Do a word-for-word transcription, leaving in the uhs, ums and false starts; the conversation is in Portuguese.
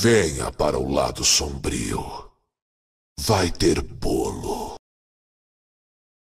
Venha para o lado sombrio. Vai ter bolo.